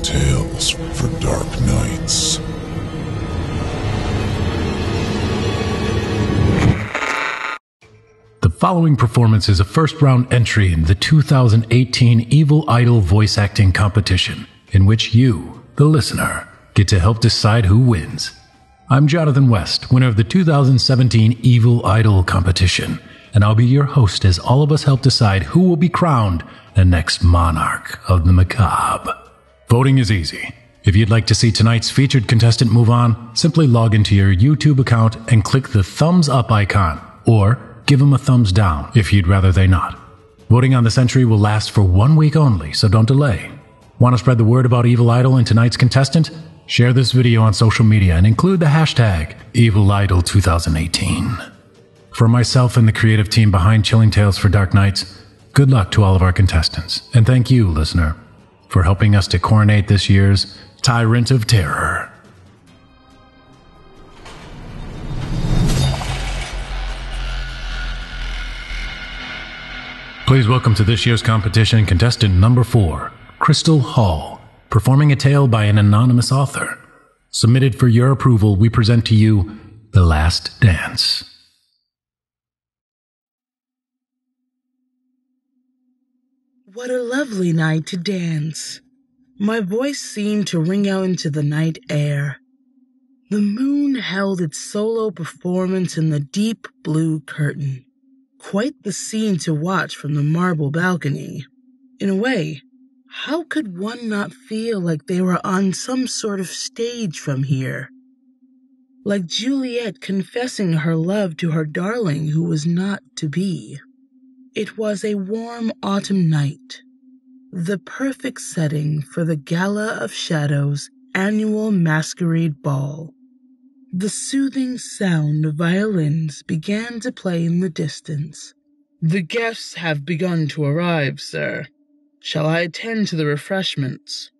Chilling Tales for Dark Nights. The following performance is a first-round entry in the 2018 Evil Idol voice acting competition, in which you, the listener, get to help decide who wins. I'm Jonathan West, winner of the 2017 Evil Idol competition, and I'll be your host as all of us help decide who will be crowned the next monarch of the macabre. Voting is easy. If you'd like to see tonight's featured contestant move on, simply log into your YouTube account and click the thumbs up icon, or give them a thumbs down if you'd rather they not. Voting on this entry will last for 1 week only, so don't delay. Want to spread the word about Evil Idol and tonight's contestant? Share this video on social media and include the hashtag #EvilIdol2018. For myself and the creative team behind Chilling Tales for Dark Nights, good luck to all of our contestants, and thank you, listener, for helping us to coronate this year's Tyrant of Terror. Please welcome to this year's competition contestant number 4, Krystal Hall, performing a tale by an anonymous author. Submitted for your approval, we present to you The Last Dance. What a lovely night to dance. My voice seemed to ring out into the night air. The moon held its solo performance in the deep blue curtain. Quite the scene to watch from the marble balcony. In a way, how could one not feel like they were on some sort of stage from here? Like Juliet confessing her love to her darling who was not to be. It was a warm autumn night, the perfect setting for the Gala of Shadows annual masquerade ball. The soothing sound of violins began to play in the distance. The guests have begun to arrive, sir. Shall I attend to the refreshments?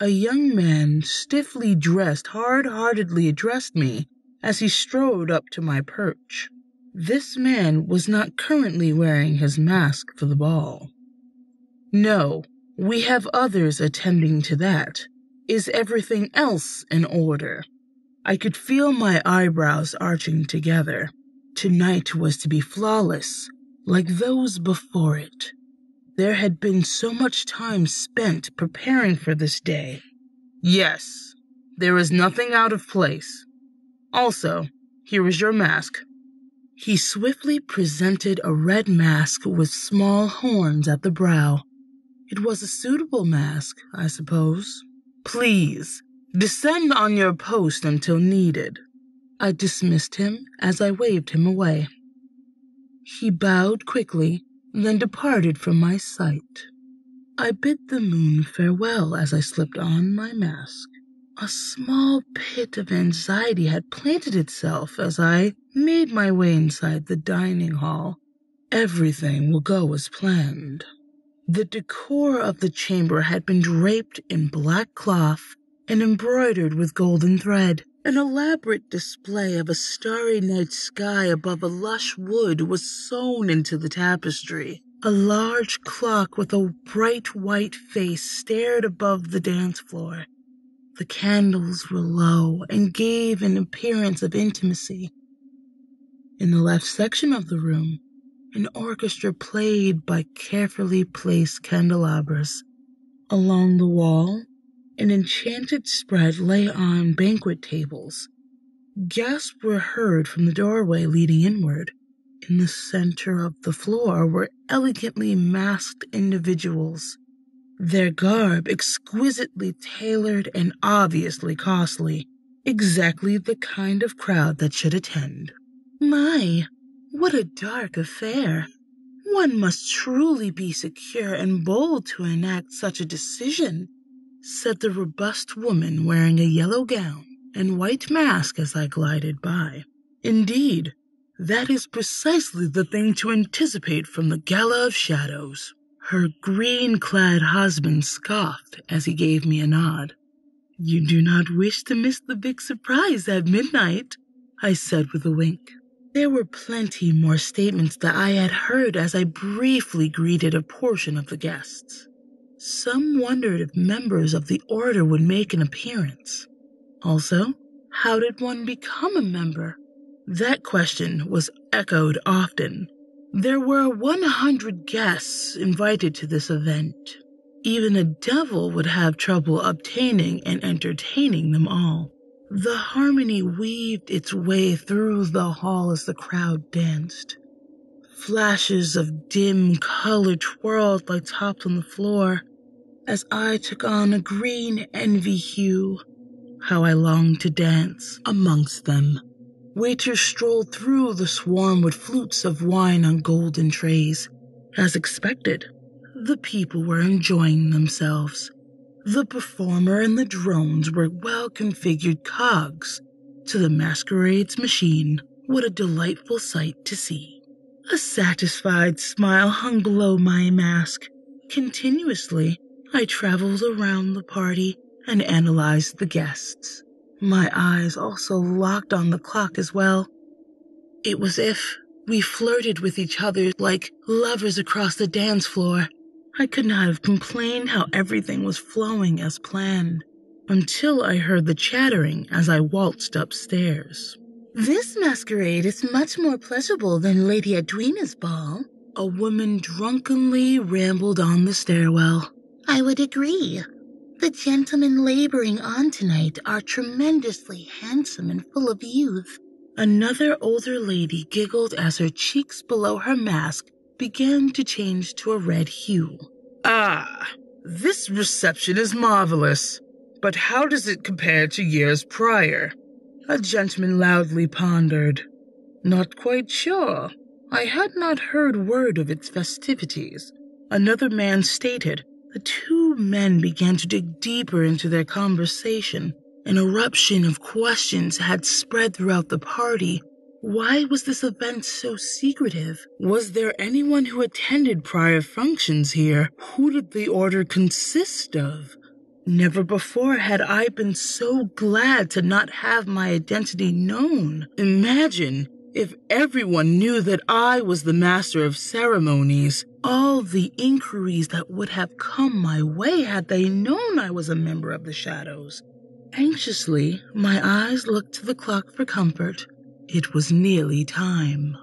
A young man, stiffly dressed, hard-heartedly addressed me as he strode up to my perch. This man was not currently wearing his mask for the ball. No, we have others attending to that. Is everything else in order? I could feel my eyebrows arching together. Tonight was to be flawless, like those before it. There had been so much time spent preparing for this day. Yes, there is nothing out of place. Also, here is your mask. He swiftly presented a red mask with small horns at the brow. It was a suitable mask, I suppose. Please, descend on your post until needed. I dismissed him as I waved him away. He bowed quickly, then departed from my sight. I bid the moon farewell as I slipped on my mask. A small pit of anxiety had planted itself as I made my way inside the dining hall. Everything will go as planned. The decor of the chamber had been draped in black cloth and embroidered with golden thread. An elaborate display of a starry night sky above a lush wood was sewn into the tapestry. A large clock with a bright white face stared above the dance floor. The candles were low and gave an appearance of intimacy. In the left section of the room, an orchestra played by carefully placed candelabras. Along the wall, an enchanted spread lay on banquet tables. Gasps were heard from the doorway leading inward. In the center of the floor were elegantly masked individuals. Their garb exquisitely tailored and obviously costly, exactly the kind of crowd that should attend. My, what a dark affair. One must truly be secure and bold to enact such a decision, said the robust woman wearing a yellow gown and white mask as I glided by. Indeed, that is precisely the thing to anticipate from the Gala of Shadows. Her green-clad husband scoffed as he gave me a nod. You do not wish to miss the big surprise at midnight, I said with a wink. There were plenty more statements that I had heard as I briefly greeted a portion of the guests. some wondered if members of the order would make an appearance. Also, how did one become a member? That question was echoed often. There were 100 guests invited to this event. Even a devil would have trouble obtaining and entertaining them all. The harmony weaved its way through the hall as the crowd danced. Flashes of dim color twirled like tops on the floor as I took on a green envy hue. How I longed to dance amongst them. Waiters strolled through the swarm with flutes of wine on golden trays. As expected, the people were enjoying themselves. The performer and the drones were well-configured cogs to the masquerade's machine. What a delightful sight to see. A satisfied smile hung below my mask. Continuously, I traveled around the party and analyzed the guests. My eyes also locked on the clock as well. It was as if we flirted with each other like lovers across the dance floor. I could not have complained how everything was flowing as planned, until I heard the chattering as I waltzed upstairs. "This masquerade is much more pleasurable than Lady Edwina's ball," a woman drunkenly rambled on the stairwell. "I would agree. The gentlemen laboring on tonight are tremendously handsome and full of youth." Another older lady giggled as her cheeks below her mask began to change to a red hue. "Ah, this reception is marvelous, but how does it compare to years prior?" a gentleman loudly pondered. "Not quite sure. I had not heard word of its festivities," another man stated. The two men began to dig deeper into their conversation. An eruption of questions had spread throughout the party. Why was this event so secretive? Was there anyone who attended prior functions here? Who did the order consist of? Never before had I been so glad to not have my identity known. Imagine if everyone knew that I was the master of ceremonies. All the inquiries that would have come my way had they known I was a member of the Shadows. Anxiously, my eyes looked to the clock for comfort. It was nearly time.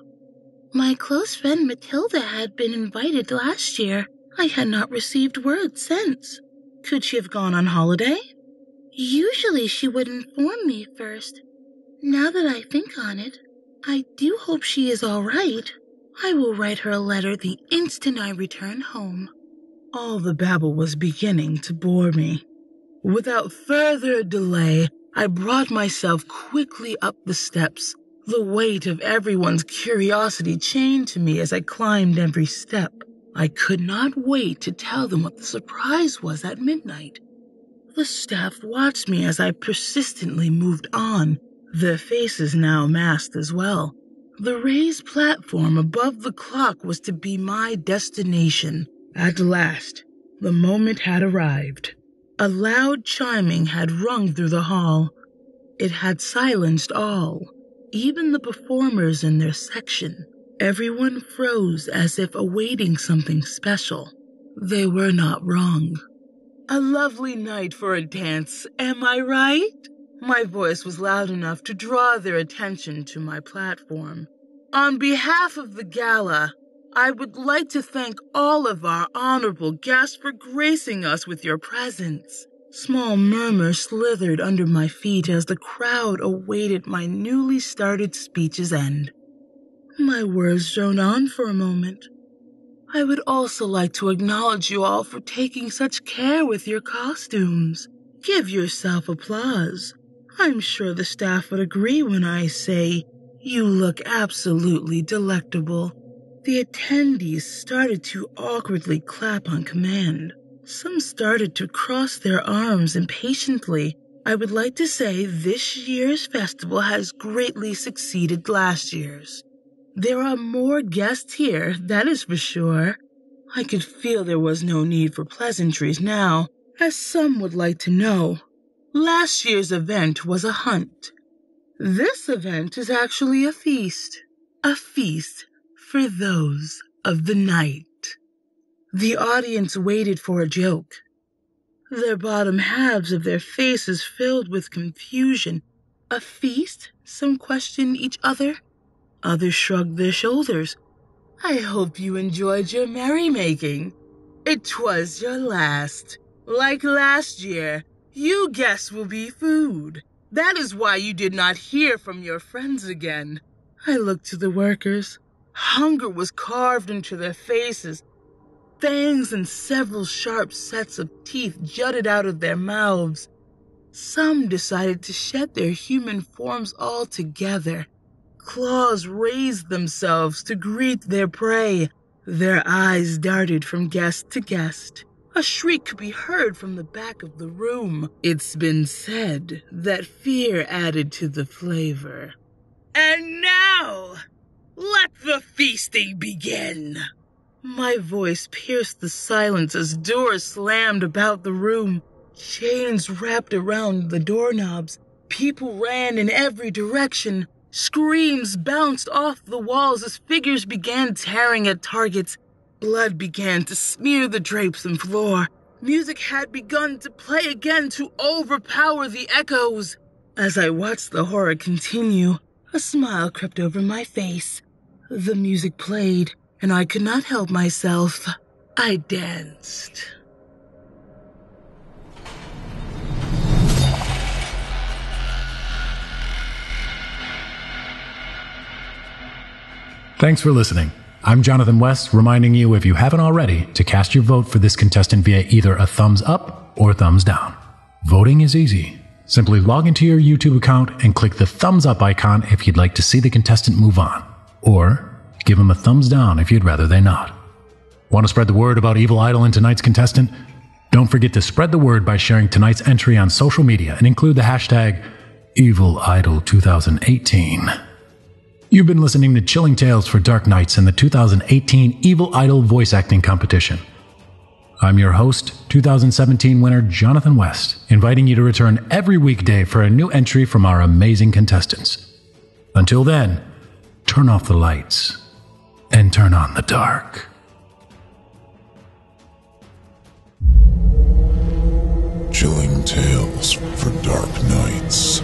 "My close friend Matilda had been invited last year. I had not received word since. Could she have gone on holiday? Usually she would inform me first. Now that I think on it, I do hope she is all right. I will write her a letter the instant I return home." All the babble was beginning to bore me. Without further delay, I brought myself quickly up the steps. The weight of everyone's curiosity chained to me as I climbed every step. I could not wait to tell them what the surprise was at midnight. The staff watched me as I persistently moved on, their faces now masked as well. The raised platform above the clock was to be my destination. At last, the moment had arrived. A loud chiming had rung through the hall. It had silenced all, even the performers in their section. Everyone froze as if awaiting something special. They were not wrong. A lovely night for a dance, am I right? My voice was loud enough to draw their attention to my platform. "On behalf of the gala, I would like to thank all of our honorable guests for gracing us with your presence." Small murmurs slithered under my feet as the crowd awaited my newly started speech's end. My words droned on for a moment. "I would also like to acknowledge you all for taking such care with your costumes. Give yourself applause. I'm sure the staff would agree when I say you look absolutely delectable." The attendees started to awkwardly clap on command. Some started to cross their arms impatiently. "I would like to say this year's festival has greatly succeeded last year's. There are more guests here, that is for sure." I could feel there was no need for pleasantries now, as some would like to know. "Last year's event was a hunt. This event is actually a feast. A feast for those of the night." The audience waited for a joke. their bottom halves of their faces filled with confusion. A feast? Some questioned each other. Others shrugged their shoulders. I hope you enjoyed your merrymaking. It was your last. Like last year, you guess will be food. That is why you did not hear from your friends again. I looked to the workers. Hunger was carved into their faces. Fangs and several sharp sets of teeth jutted out of their mouths. Some decided to shed their human forms altogether. Claws raised themselves to greet their prey. Their eyes darted from guest to guest. A shriek could be heard from the back of the room. It's been said that fear added to the flavor. And now, let the feasting begin. My voice pierced the silence as doors slammed about the room. Chains wrapped around the doorknobs. People ran in every direction. Screams bounced off the walls as figures began tearing at targets. Blood began to smear the drapes and floor. Music had begun to play again to overpower the echoes. As I watched the horror continue, a smile crept over my face. The music played, and I could not help myself. I danced. Thanks for listening. I'm Jonathan West, reminding you, if you haven't already, to cast your vote for this contestant via either a thumbs up or thumbs down. Voting is easy. Simply log into your YouTube account and click the thumbs up icon if you'd like to see the contestant move on, or give them a thumbs down if you'd rather they not. Want to spread the word about Evil Idol and tonight's contestant? Don't forget to spread the word by sharing tonight's entry on social media and include the hashtag #EvilIdol2018. You've been listening to Chilling Tales for Dark Nights in the 2018 Evil Idol Voice Acting Competition. I'm your host, 2017 winner Jonathan West, inviting you to return every weekday for a new entry from our amazing contestants. Until then, turn off the lights and turn on the dark. Chilling Tales for Dark Nights.